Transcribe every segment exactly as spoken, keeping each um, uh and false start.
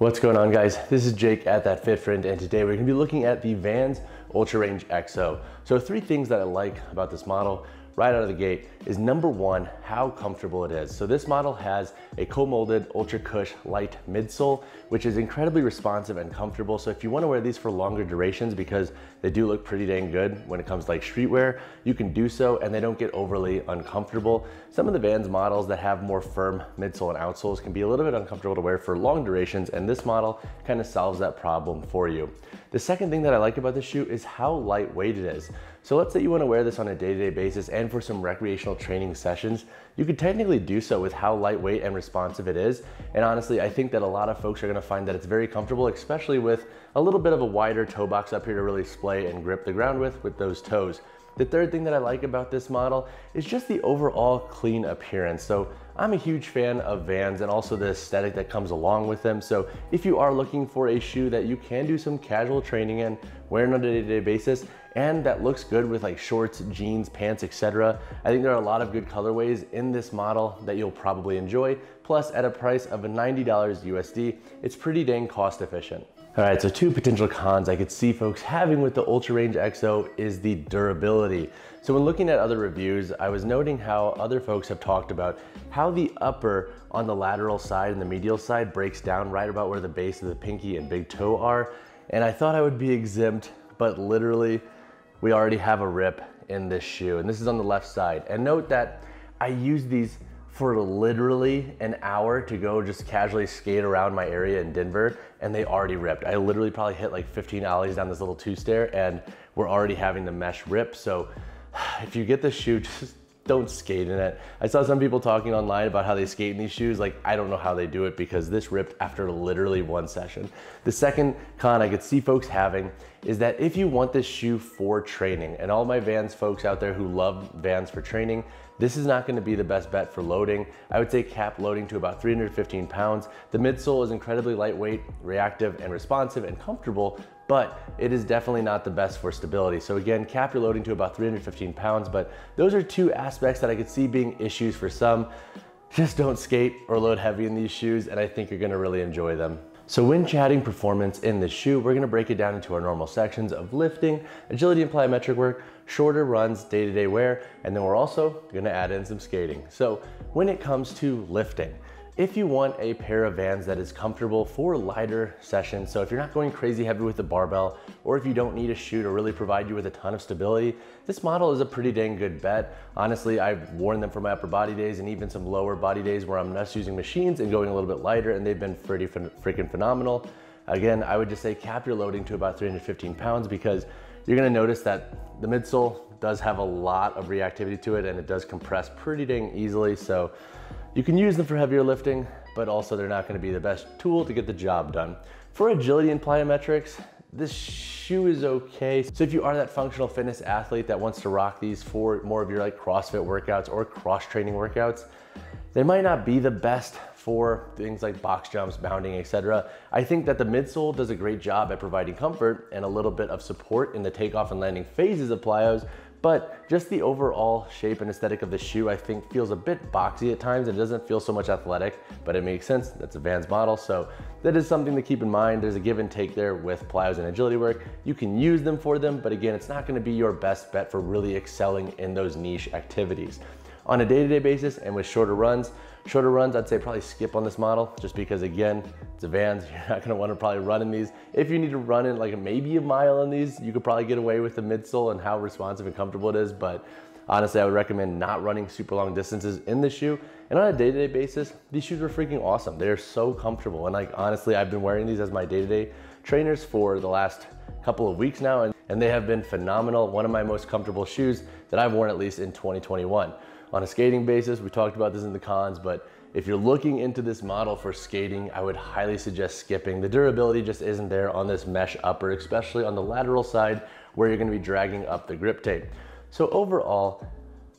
What's going on, guys? This is Jake at That Fit Friend, and today we're gonna be looking at the Vans UltraRange E X O. So three things that I like about this model right out of the gate is number one, how comfortable it is. So this model has a co-molded UltraCush light midsole, which is incredibly responsive and comfortable. So if you wanna wear these for longer durations, because they do look pretty dang good when it comes to like streetwear, you can do so and they don't get overly uncomfortable. Some of the Vans models that have more firm midsole and outsoles can be a little bit uncomfortable to wear for long durations, and this model kind of solves that problem for you. The second thing that I like about this shoe is how lightweight it is. So let's say you wanna wear this on a day-to-day basis and for some recreational training sessions, you could technically do so with how lightweight and responsive it is. And honestly, I think that a lot of folks are gonna find that it's very comfortable, especially with a little bit of a wider toe box up here to really splay and grip the ground with, with those toes. The third thing that I like about this model is just the overall clean appearance. So I'm a huge fan of Vans and also the aesthetic that comes along with them. So if you are looking for a shoe that you can do some casual training in, wearing on a day-to-day basis, and that looks good with like shorts, jeans, pants, et cetera, I think there are a lot of good colorways in this model that you'll probably enjoy. Plus, at a price of ninety dollars U S D, it's pretty dang cost efficient. All right, so two potential cons I could see folks having with the UltraRange E X O is the durability. So when looking at other reviews, I was noting how other folks have talked about how the upper on the lateral side and the medial side breaks down right about where the base of the pinky and big toe are. And I thought I would be exempt, but literally we already have a rip in this shoe, and this is on the left side. And note that I use these for literally an hour to go just casually skate around my area in Denver, and they already ripped. I literally probably hit like fifteen ollies down this little two stair and we're already having the mesh rip. So if you get this shoe, just don't skate in it. I saw some people talking online about how they skate in these shoes. Like, I don't know how they do it, because this ripped after literally one session. The second con I could see folks having is that if you want this shoe for training, and all my Vans folks out there who love Vans for training, this is not gonna be the best bet for loading. I would say cap loading to about three hundred fifteen pounds. The midsole is incredibly lightweight, reactive and responsive and comfortable, but it is definitely not the best for stability. So again, cap your loading to about three hundred fifteen pounds, but those are two aspects that I could see being issues for some. Just don't skate or load heavy in these shoes, and I think you're gonna really enjoy them. So when chatting performance in this shoe, we're gonna break it down into our normal sections of lifting, agility and plyometric work, shorter runs, day-to-day wear, and then we're also gonna add in some skating. So when it comes to lifting, if you want a pair of Vans that is comfortable for lighter sessions, so if you're not going crazy heavy with the barbell, or if you don't need a shoe to really provide you with a ton of stability, this model is a pretty dang good bet. Honestly, I've worn them for my upper body days and even some lower body days where I'm just using machines and going a little bit lighter, and they've been pretty freaking phenomenal. Again, I would just say cap your loading to about three hundred fifteen pounds, because you're gonna notice that the midsole does have a lot of reactivity to it and it does compress pretty dang easily. So you can use them for heavier lifting, but also they're not gonna be the best tool to get the job done. For agility and plyometrics, this shoe is okay. So if you are that functional fitness athlete that wants to rock these for more of your like CrossFit workouts or cross training workouts, they might not be the best for things like box jumps, bounding, et cetera. I think that the midsole does a great job at providing comfort and a little bit of support in the takeoff and landing phases of plyos, but just the overall shape and aesthetic of the shoe, I think, feels a bit boxy at times. It doesn't feel so much athletic, but it makes sense. That's a Vans model, so that is something to keep in mind. There's a give and take there with plyos and agility work. You can use them for them, but again, it's not gonna be your best bet for really excelling in those niche activities. On a day-to-day basis and with shorter runs, shorter runs, I'd say probably skip on this model, just because again, it's a Vans, you're not gonna wanna probably run in these. If you need to run in like maybe a mile in these, you could probably get away with the midsole and how responsive and comfortable it is, but honestly, I would recommend not running super long distances in this shoe. And on a day-to-day basis, these shoes are freaking awesome. They're so comfortable. And like, honestly, I've been wearing these as my day-to-day trainers for the last couple of weeks now, and, and they have been phenomenal. One of my most comfortable shoes that I've worn at least in twenty twenty-one. On a skating basis, we talked about this in the cons, but if you're looking into this model for skating, I would highly suggest skipping. The durability just isn't there on this mesh upper, especially on the lateral side where you're gonna be dragging up the grip tape. So overall,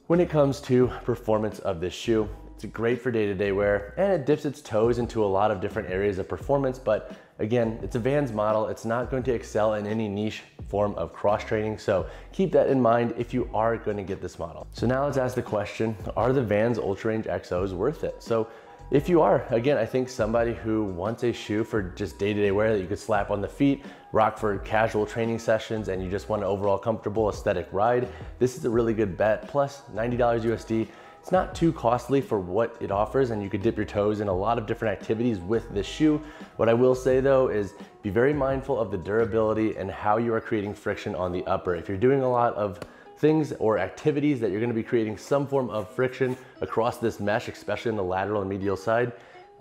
when it comes to performance of this shoe, it's great for day-to-day wear, and it dips its toes into a lot of different areas of performance, but again, it's a Vans model. It's not going to excel in any niche form of cross training. So keep that in mind if you are going to get this model. So now let's ask the question, are the Vans UltraRange E X Os worth it? So if you are, again, I think somebody who wants a shoe for just day-to-day wear that you could slap on the feet, rock for casual training sessions, and you just want an overall comfortable aesthetic ride, this is a really good bet. Plus, ninety dollars U S D, it's not too costly for what it offers, and you could dip your toes in a lot of different activities with this shoe. What I will say though is be very mindful of the durability and how you are creating friction on the upper. If you're doing a lot of things or activities that you're going to be creating some form of friction across this mesh, especially in the lateral and medial side,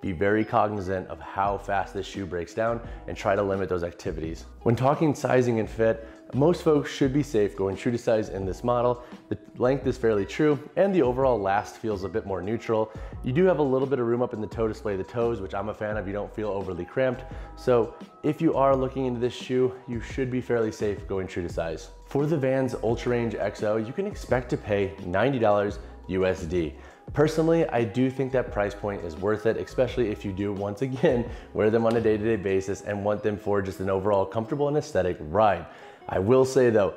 be very cognizant of how fast this shoe breaks down and try to limit those activities. When talking sizing and fit, most folks should be safe going true to size in this model. The length is fairly true and the overall last feels a bit more neutral. You do have a little bit of room up in the toe to splay the toes, which I'm a fan of. You don't feel overly cramped. So if you are looking into this shoe, you should be fairly safe going true to size. For the Vans UltraRange E X O, you can expect to pay ninety dollars U S D. Personally, I do think that price point is worth it, especially if you do, once again, wear them on a day-to-day basis and want them for just an overall comfortable and aesthetic ride. I will say though,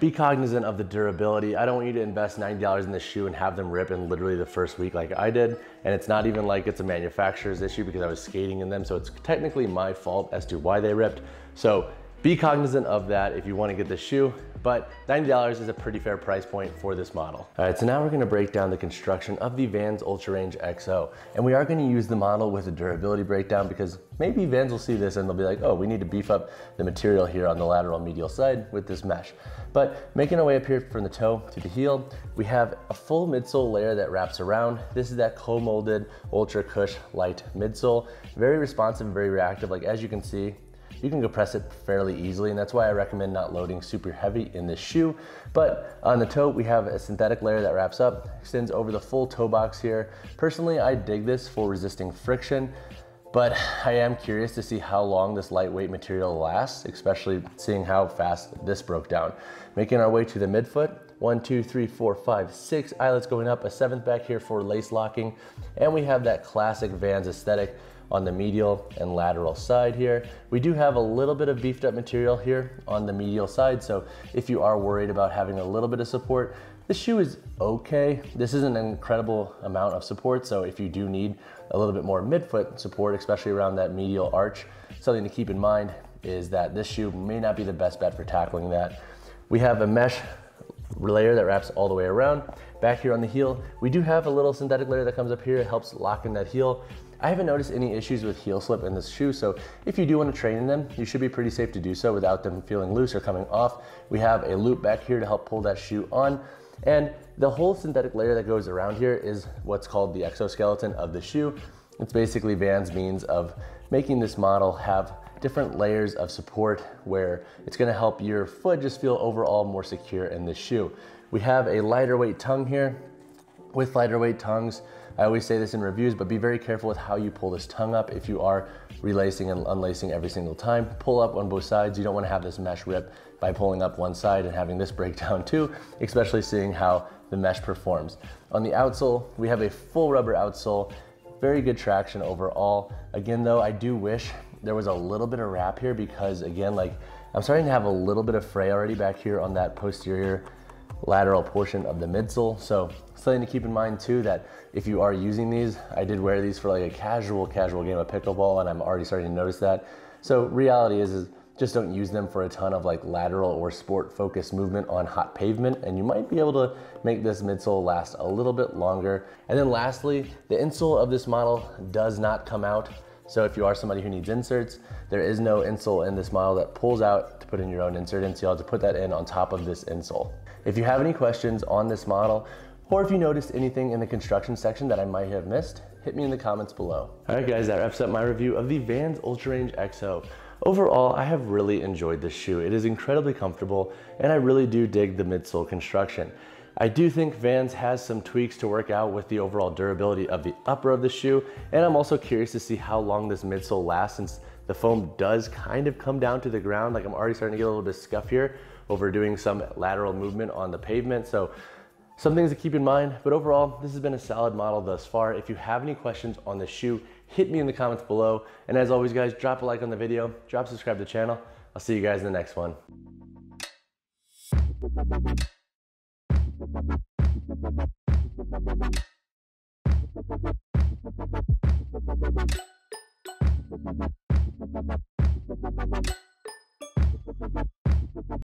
be cognizant of the durability. I don't want you to invest ninety dollars in this shoe and have them rip in literally the first week like I did. And it's not even like it's a manufacturer's issue because I was skating in them, so it's technically my fault as to why they ripped. So be cognizant of that if you want to get this shoe, but ninety dollars is a pretty fair price point for this model. All right, so now we're going to break down the construction of the Vans UltraRange E X O, and we are going to use the model with a durability breakdown because maybe Vans will see this and they'll be like, oh, we need to beef up the material here on the lateral medial side with this mesh. But making our way up here from the toe to the heel, we have a full midsole layer that wraps around. This is that co-molded UltraCush light midsole, very responsive and very reactive. Like as you can see, you can compress it fairly easily, and that's why I recommend not loading super heavy in this shoe. But on the toe, we have a synthetic layer that wraps up, extends over the full toe box here. Personally, I dig this for resisting friction, but I am curious to see how long this lightweight material lasts, especially seeing how fast this broke down. Making our way to the midfoot, one, two, three, four, five, six eyelets going up, a seventh back here for lace locking, and we have that classic Vans aesthetic on the medial and lateral side here. We do have a little bit of beefed up material here on the medial side, so if you are worried about having a little bit of support, this shoe is okay. This is an incredible amount of support, so if you do need a little bit more midfoot support, especially around that medial arch, something to keep in mind is that this shoe may not be the best bet for tackling that. We have a mesh layer that wraps all the way around. Back here on the heel, we do have a little synthetic layer that comes up here. It helps lock in that heel. I haven't noticed any issues with heel slip in this shoe, so if you do want to train in them, you should be pretty safe to do so without them feeling loose or coming off. We have a loop back here to help pull that shoe on, and the whole synthetic layer that goes around here is what's called the exoskeleton of the shoe. It's basically Vans' means of making this model have different layers of support where it's going to help your foot just feel overall more secure in this shoe. We have a lighter weight tongue here. With lighter weight tongues, I always say this in reviews, but be very careful with how you pull this tongue up if you are relacing and unlacing every single time. Pull up on both sides. You don't want to have this mesh rip by pulling up one side and having this break down too, especially seeing how the mesh performs. On the outsole, we have a full rubber outsole. Very good traction overall. Again though, I do wish there was a little bit of wrap here because again, like I'm starting to have a little bit of fray already back here on that posterior lateral portion of the midsole. So something to keep in mind too, that if you are using these, I did wear these for like a casual, casual game of pickleball, and I'm already starting to notice that. So reality is, is just don't use them for a ton of like lateral or sport focused movement on hot pavement, and you might be able to make this midsole last a little bit longer. And then lastly, the insole of this model does not come out. So if you are somebody who needs inserts, there is no insole in this model that pulls out to put in your own insert in, so you'll have to put that in on top of this insole. If you have any questions on this model, or if you noticed anything in the construction section that I might have missed, hit me in the comments below. All right guys, that wraps up my review of the Vans UltraRange E X O. Overall, I have really enjoyed this shoe. It is incredibly comfortable, and I really do dig the midsole construction. I do think Vans has some tweaks to work out with the overall durability of the upper of the shoe, and I'm also curious to see how long this midsole lasts since the foam does kind of come down to the ground. Like I'm already starting to get a little bit of scuff here over doing some lateral movement on the pavement. So some things to keep in mind, but overall, this has been a solid model thus far. If you have any questions on the shoe, hit me in the comments below. And as always guys, drop a like on the video, drop subscribe to the channel. I'll see you guys in the next one. We'll be right back.